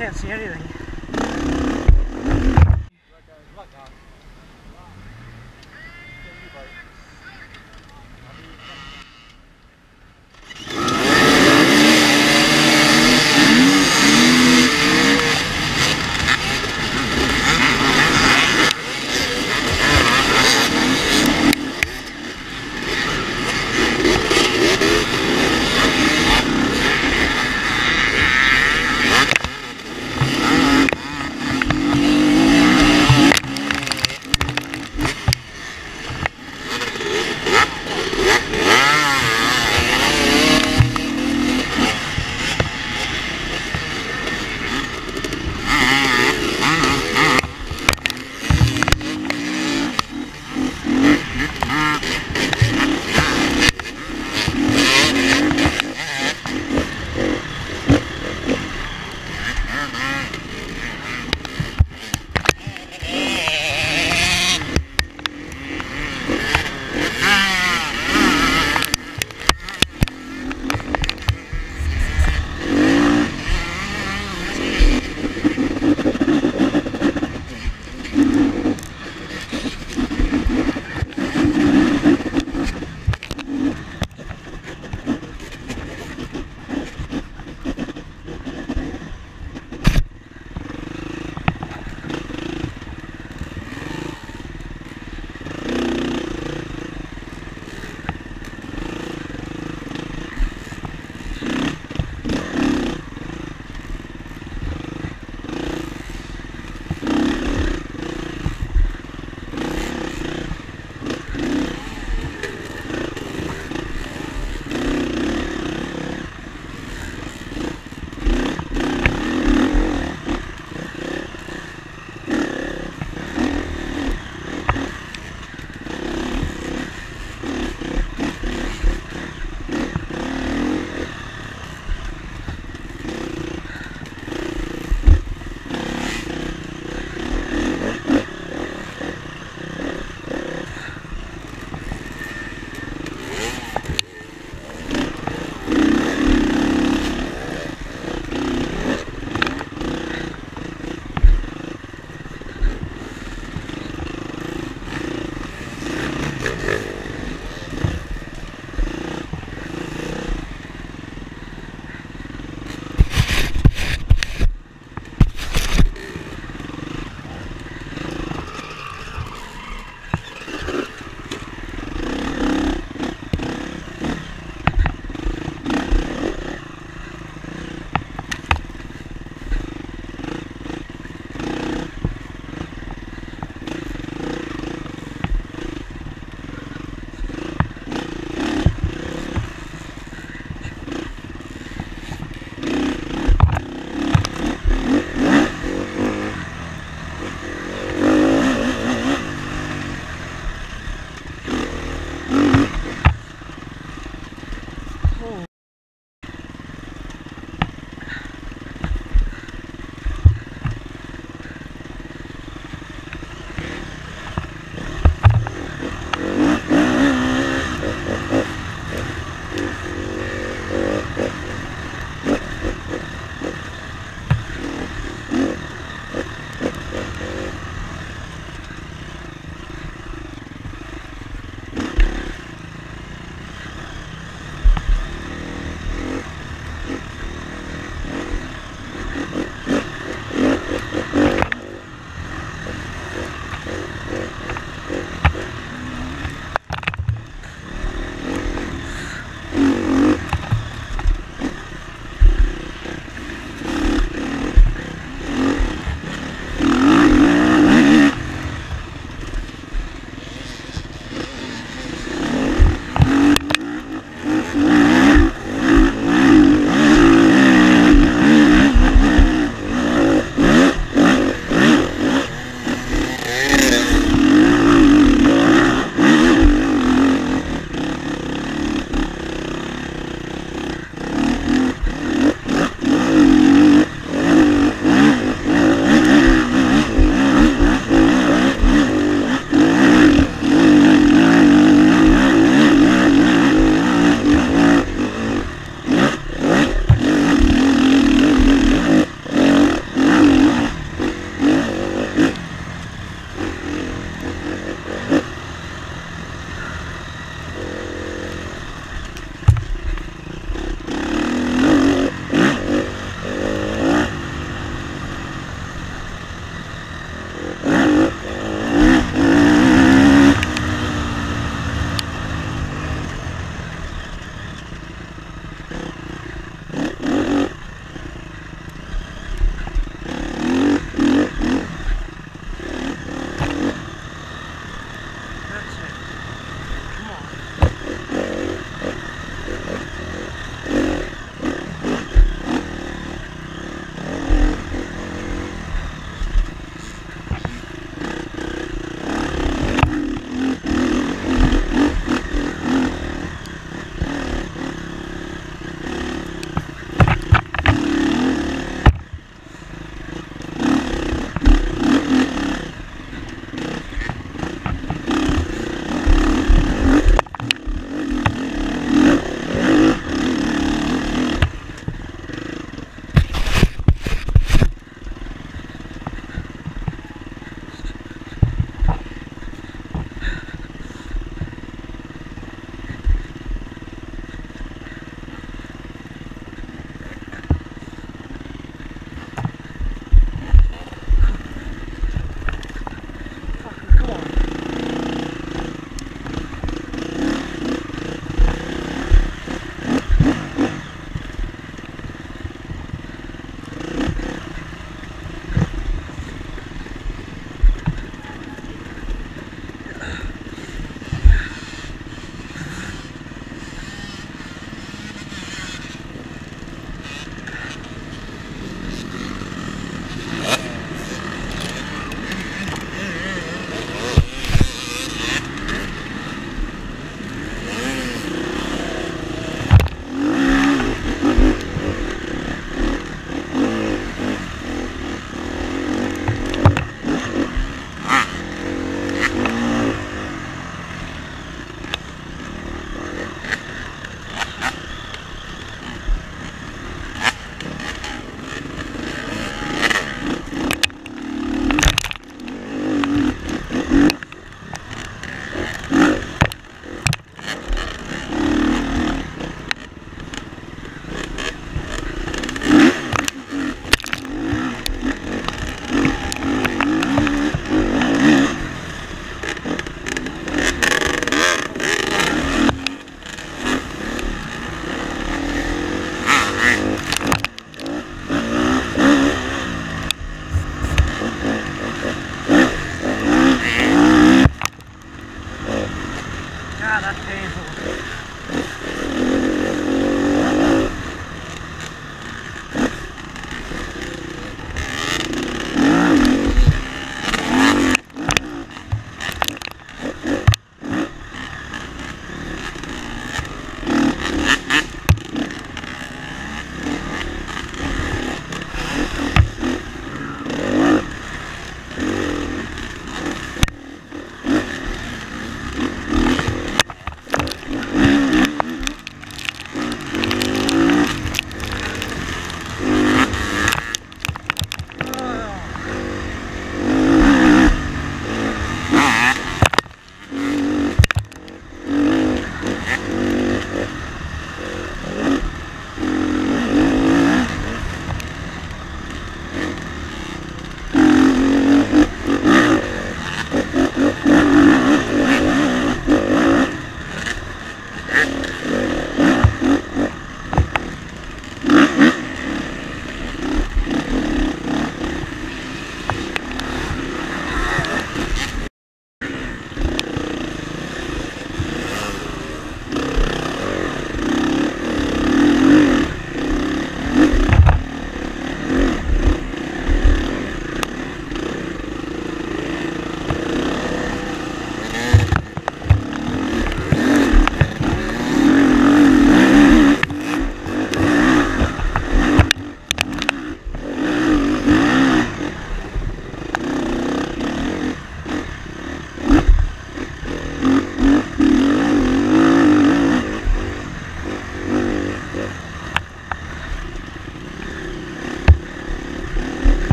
can't see anything.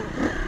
go.